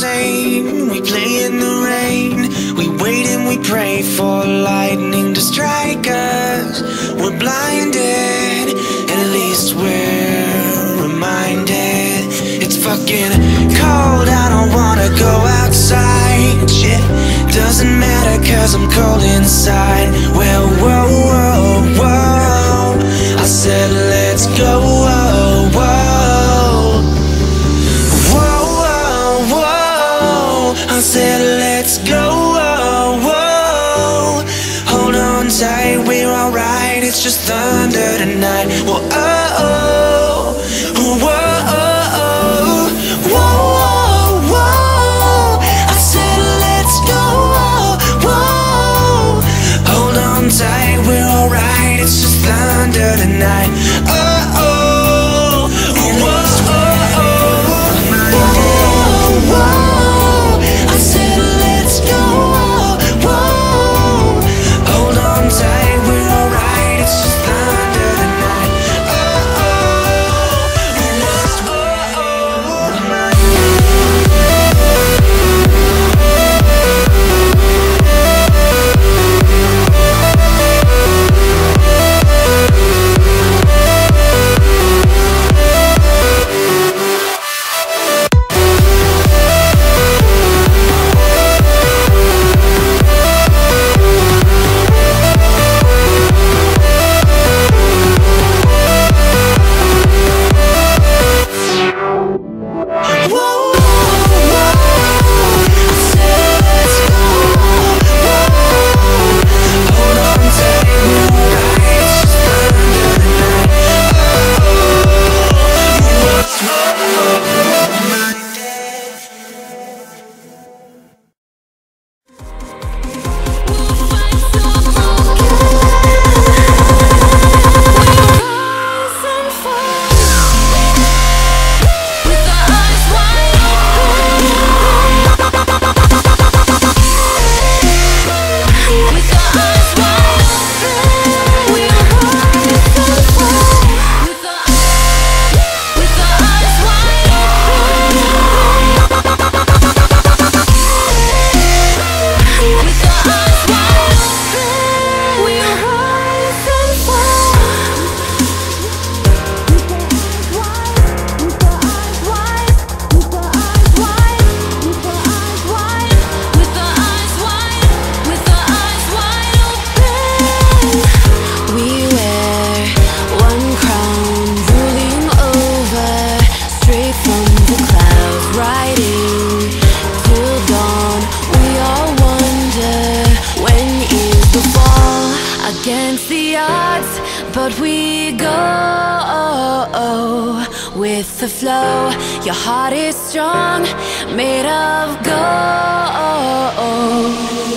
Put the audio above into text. same. We play in the rain, we wait and we pray for lightning to strike us. We're blinded, and at least we're reminded. It's fucking cold, I don't wanna go outside. Shit doesn't matter cause I'm cold inside. Well, whoa, whoa, whoa, I said let's go, whoa, whoa. I said let's go, whoa, whoa. Hold on tight, we're alright. It's just thunder tonight. Well, oh, oh, whoa, oh, whoa, whoa, whoa. I said let's go, whoa, whoa. Hold on tight, we're alright. It's just thunder tonight. Oh, oh. But we go with the flow. Your heart is strong, made of gold.